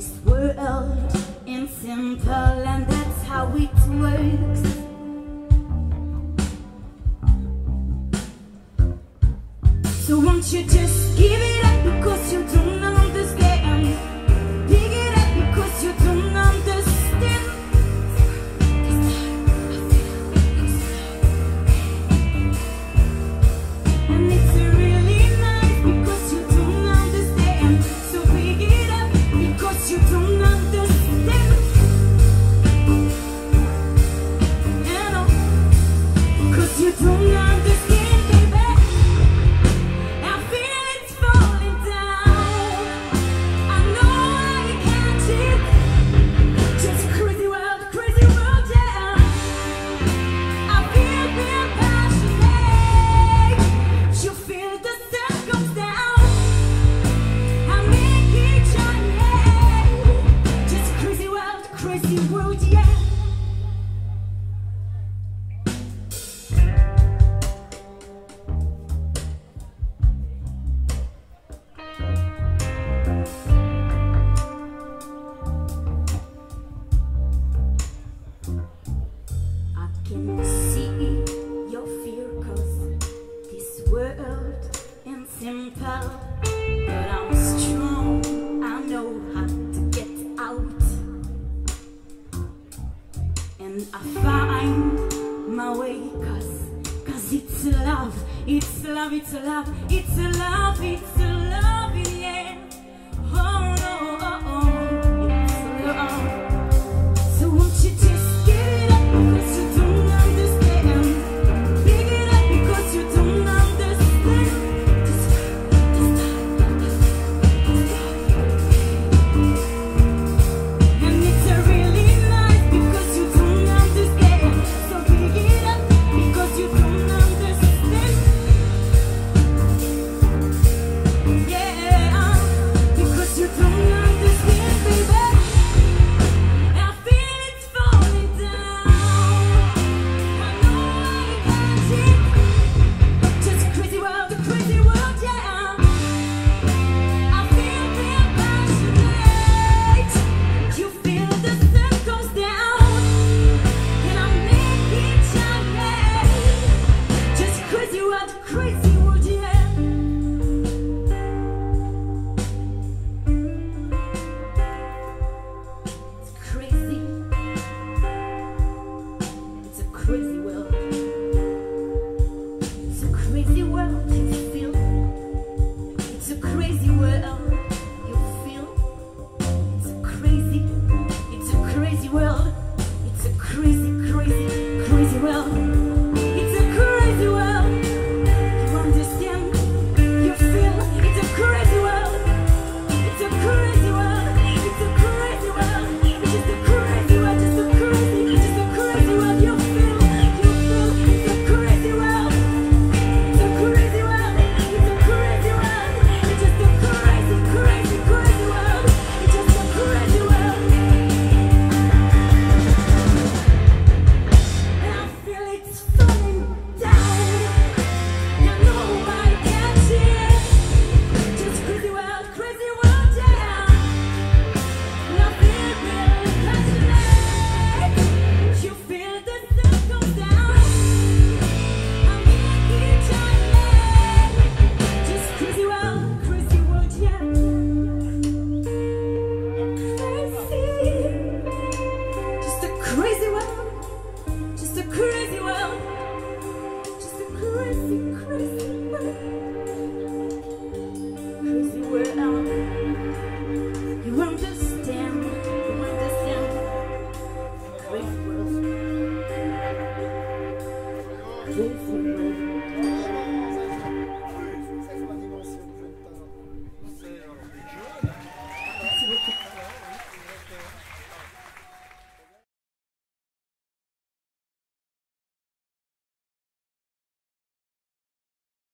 this world in simple, and that's how it works. So won't you just give it up, because you don't understand. Pick it up, because you don't understand. And it's really nice, because you don't understand. So pick it up, because you don't understand. And oh, because you don't understand. I find my way, cause it's a love, it's a love, it's a love, it's a love, it's a love, yeah. Oh no, oh, oh, it's a love. So won't you just give it up, because you don't understand. Pick it up, because you don't understand. And it's a really Thank you.